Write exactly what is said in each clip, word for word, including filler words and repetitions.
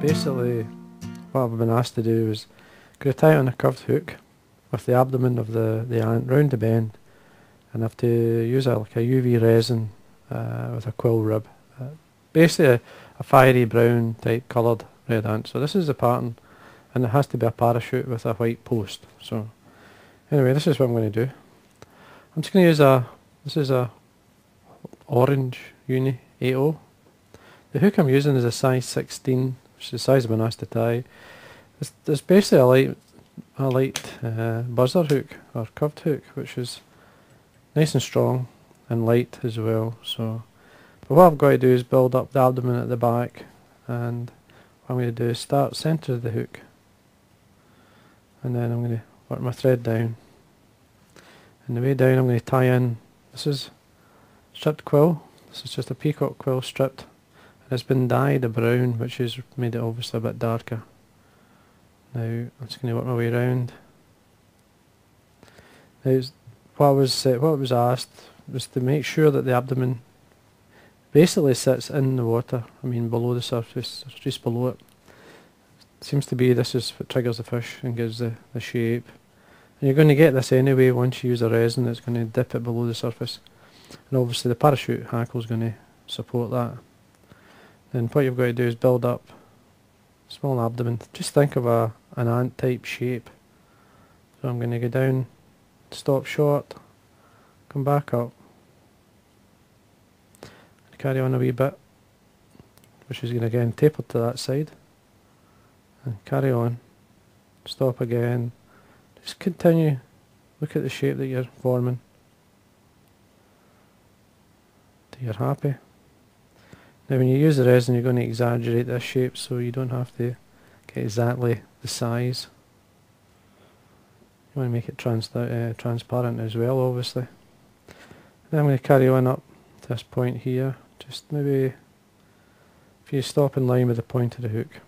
basically what I've been asked to do is go tie on a curved hook with the abdomen of the, the ant round the bend, and have to use a, like a U V resin uh, with a quill rib. Uh, basically a, a fiery brown type coloured red ant. So this is the pattern, and it has to be a parachute with a white post. So anyway, this is what I'm going to do. I'm just going to use a, this is a orange Uni eight zero. The hook I'm using is a size sixteen, which is the size I've been asked to tie. It's, it's basically a light, a light uh, buzzer hook or curved hook, which is nice and strong and light as well. So, but what I've got to do is build up the abdomen at the back, and what I'm going to do is start centre of the hook, and then I'm going to work my thread down. And the way down, I'm going to tie in. This is stripped quill. This is just a peacock quill stripped. It's been dyed a brown, which has made it obviously a bit darker. Now I'm just going to work my way around. Now what I was uh, what I was asked was to make sure that the abdomen basically sits in the water. I mean below the surface, just below it. It seems to be this is what triggers the fish and gives the, the shape. And you're going to get this anyway once you use a resin that's going to dip it below the surface. And obviously the parachute hackle is going to support that. Then what you've got to do is build up a small abdomen. Just think of a an ant type shape. So I'm going to go down, stop short, come back up, carry on a wee bit, which is going to again taper to that side, and carry on, stop again, just continue, look at the shape that you're forming till you're happy. Now when you use the resin, you're going to exaggerate this shape so you don't have to get exactly the size. You want to make it trans uh, transparent as well, obviously. Then I'm going to carry on up to this point here, just maybe if you stop in line with the point of the hook.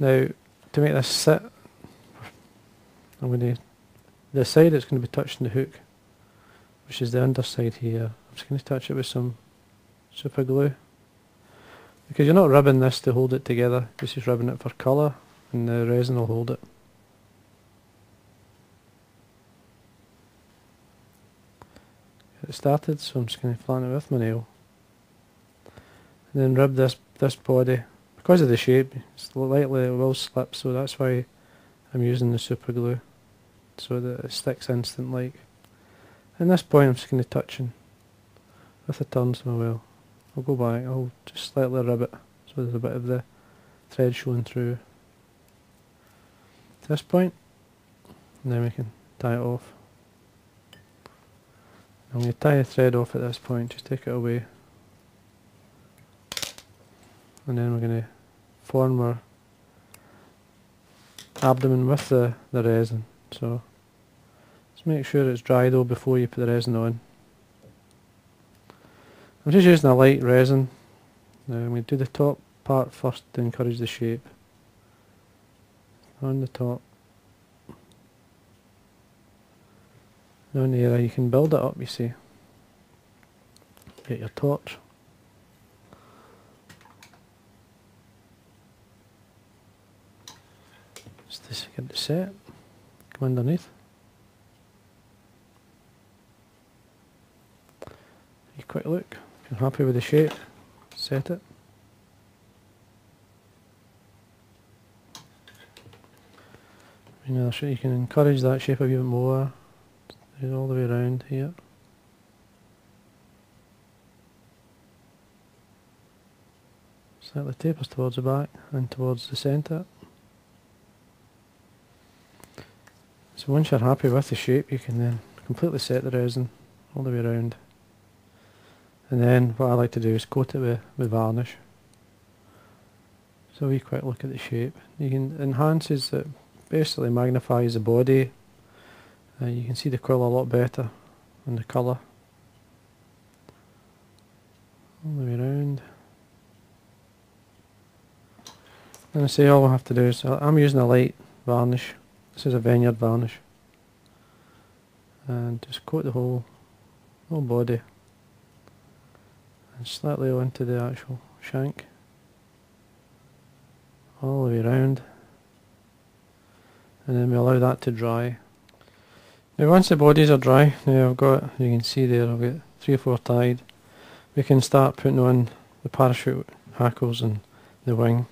Now to make this sit, I'm going to, the side that's going to be touching the hook, which is the underside here, I'm just going to touch it with some super glue, because you're not rubbing this to hold it together, you're just rubbing it for colour, and the resin will hold it. Get it started, so I'm just going to flatten it with my nail, and then rub this this body. Because of the shape, it's likely it will slip, so that's why I'm using the super glue, so that it sticks instant like. At this point I'm just going to touch in with the turns of my wheel. I'll go back, I'll just slightly rub it so there's a bit of the thread showing through at this point, and then we can tie it off. I'm going to tie the thread off at this point, just take it away, and then we're going to form our abdomen with the, the resin. So just make sure it's dry though before you put the resin on. I'm just using a light resin. Now I'm going to do the top part first to encourage the shape. On the top. Down there you can build it up, you see. Get your torch. Just this, get it set. Come underneath. A quick look. If you're happy with the shape, set it. You know, you can encourage that shape a bit more. Do it all the way around here. Slightly tapers towards the back and towards the centre. So once you're happy with the shape, you can then completely set the resin all the way around. And then what I like to do is coat it with, with varnish. So a wee quick look at the shape. You can enhances it, basically magnifies the body. Uh, you can see the quill a lot better and the colour. All the way around. And I say all we have to do is, I'm using a light varnish. This is a vineyard varnish. And just coat the whole, whole body. And slightly onto the actual shank. all the way around, and then we allow that to dry. Now once the bodies are dry, now I've got, you can see there, I've got three or four tied, we can start putting on the parachute hackles and the wing.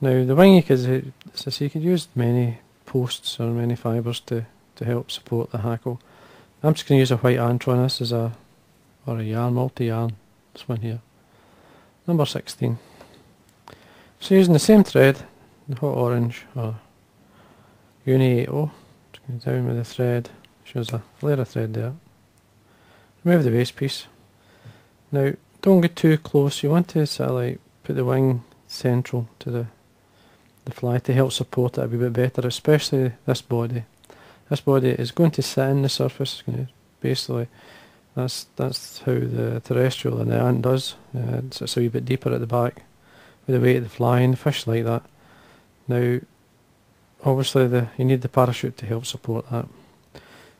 Now the wing, you could, so you could use many posts or many fibres to, to help support the hackle. I'm just going to use a white antron, this is a, or a yarn, multi-yarn, this one here, number sixteen. So using the same thread, the hot orange or Uni eight zero, just going down with the thread, shows a layer of thread there. Remove the waste piece. Now don't get too close, you want to sort of like put the wing central to the, the fly to help support it a wee bit better, especially this body. This body is going to sit in the surface, it's going to basically, that's, that's how the terrestrial and the ant does, uh, it sits a wee bit deeper at the back, with the weight of the fly and the fish like that. Now obviously the, you need the parachute to help support that.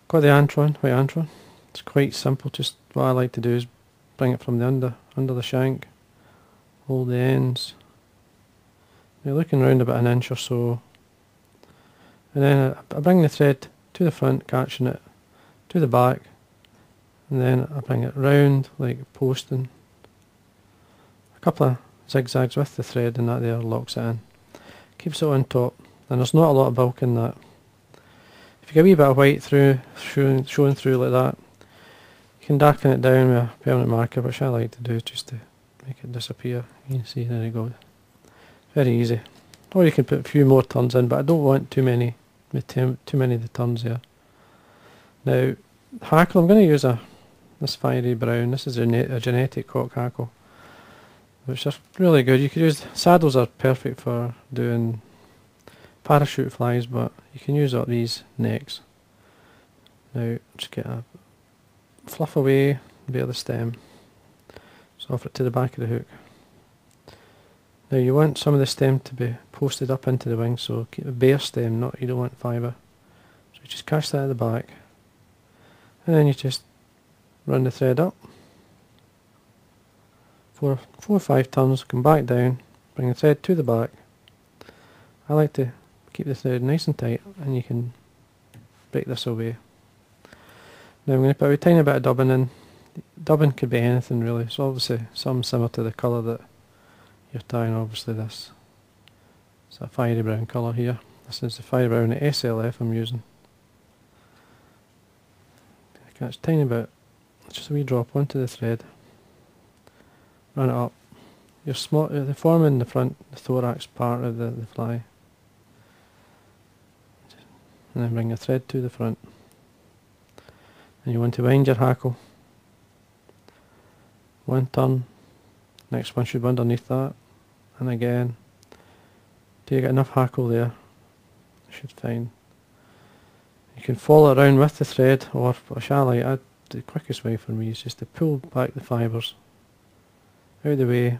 Got the antron, white antron. It's quite simple, just what I like to do is bring it from the under, under the shank, hold the ends. Now looking around about an inch or so, and then I, I bring the thread to the front, catching it to the back, and then I bring it round like posting. A couple of zigzags with the thread and that there locks it in. Keeps it on top, and there's not a lot of bulk in that. If you get a wee bit of white through, showing, showing through like that, you can darken it down with a permanent marker, which I like to do just to make it disappear. You can see, there you go. Very easy. Or you can put a few more turns in, but I don't want too many, too many of the turns there. Now, hackle, I'm going to use a this fiery brown, this is a, a genetic cock hackle, which are really good. You could use, saddles are perfect for doing parachute flies, but you can use up these necks. Now just get a fluff away bare the stem, just offer it to the back of the hook. Now you want some of the stem to be posted up into the wing, so keep a bare stem, not, you don't want fibre. So you just catch that at the back, and then you just run the thread up four, four or five turns, come back down, bring the thread to the back. I like to keep the thread nice and tight, and you can break this away. Now I'm going to put a tiny bit of dubbing in. Dubbing could be anything really, so obviously some similar to the colour that you're tying, obviously this. It's a fiery brown colour here. This is the fiery brown S L F I'm using. Catch a tiny bit, just a wee drop onto the thread, run it up. You're small, they're forming the front, the thorax part of the, the fly. And then bring the thread to the front. And you want to wind your hackle. One turn, next one should be underneath that, and again. Till you get enough hackle there, you should find. You can follow it around with the thread, or shall I, I, the quickest way for me is just to pull back the fibres out of the way.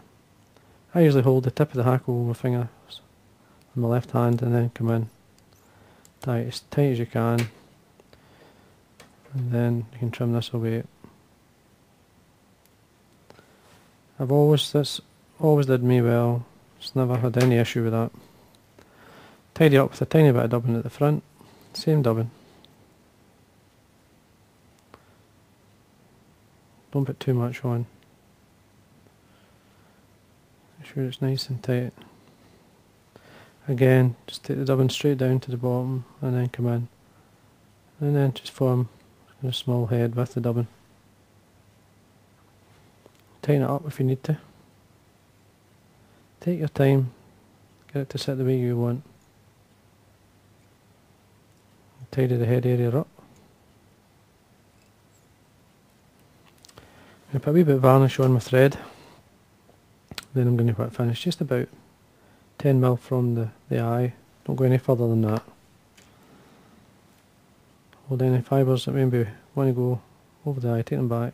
I usually hold the tip of the hackle with my fingers on my left hand, and then come in, tie it as tight as you can, and then you can trim this away. I've always, this always did me well, just never had any issue with that. Tidy up with a tiny bit of dubbing at the front, same dubbing. Don't put too much on. Make sure it's nice and tight. Again, just take the dubbing straight down to the bottom, and then come in, and then just form a small head with the dubbing. Tighten it up if you need to. Take your time, get it to sit the way you want. Tidy the head area up. I'm going to put a wee bit of varnish on my thread. Then I'm going to finish just about ten mil from the, the eye. Don't go any further than that. Hold any fibres that maybe want to go over the eye, take them back.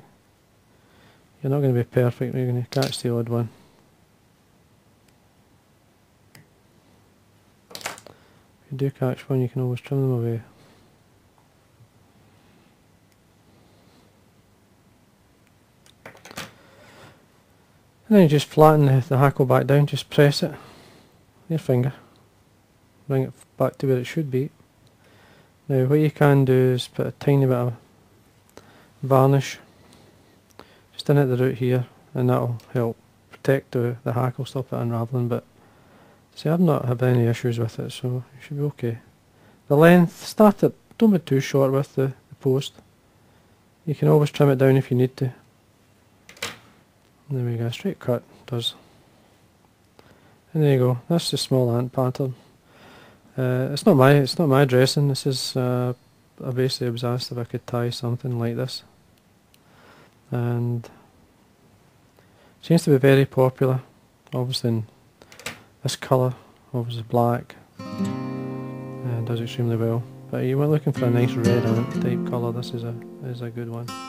You're not going to be perfect, you're going to catch the odd one. If you do catch one, you can always trim them away. And then you just flatten the, the hackle back down, just press it, your finger, bring it back to where it should be. Now what you can do is put a tiny bit of varnish just in at the root here, and that'll help protect the, the hackle, stop it unravelling. But see, I've not had any issues with it, so it should be okay. The length, start it, don't be too short with the, the post. You can always trim it down if you need to. And there we go, straight cut does. And there you go, that's the small ant pattern. Uh, it's not my it's not my dressing, this is uh, I basically was asked if I could tie something like this. And it seems to be very popular, obviously in this colour, obviously black, and does extremely well. But you were looking for a nice red ant type colour, this is a is a good one.